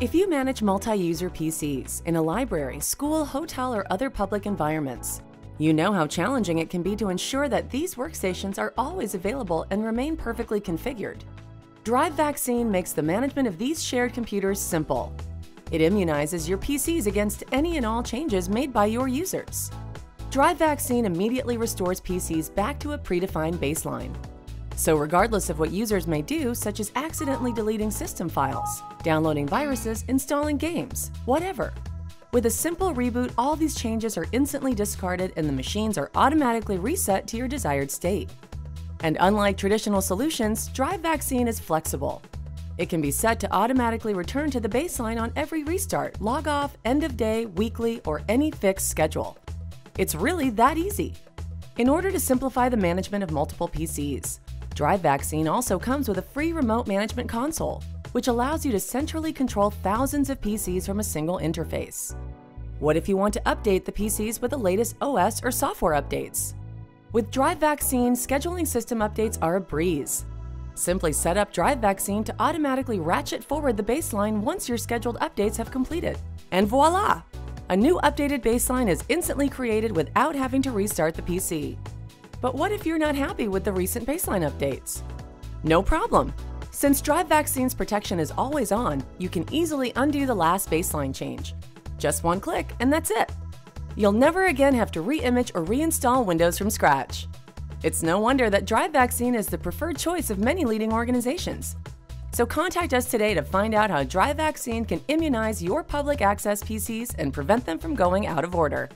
If you manage multi-user PCs in a library, school, hotel, or other public environments, you know how challenging it can be to ensure that these workstations are always available and remain perfectly configured. Drive Vaccine makes the management of these shared computers simple. It immunizes your PCs against any and all changes made by your users. Drive Vaccine immediately restores PCs back to a predefined baseline. So regardless of what users may do, such as accidentally deleting system files, downloading viruses, installing games, whatever, with a simple reboot, all these changes are instantly discarded and the machines are automatically reset to your desired state. And unlike traditional solutions, Drive Vaccine is flexible. It can be set to automatically return to the baseline on every restart, log off, end of day, weekly, or any fixed schedule. It's really that easy. In order to simplify the management of multiple PCs, Drive Vaccine also comes with a free remote management console, which allows you to centrally control thousands of PCs from a single interface. What if you want to update the PCs with the latest OS or software updates? With Drive Vaccine, scheduling system updates are a breeze. Simply set up Drive Vaccine to automatically ratchet forward the baseline once your scheduled updates have completed. And voila! A new updated baseline is instantly created without having to restart the PC. But what if you're not happy with the recent baseline updates? No problem! Since Drive Vaccine's protection is always on, you can easily undo the last baseline change. Just one click and that's it. You'll never again have to re-image or reinstall Windows from scratch. It's no wonder that Drive Vaccine is the preferred choice of many leading organizations. So contact us today to find out how Drive Vaccine can immunize your public access PCs and prevent them from going out of order.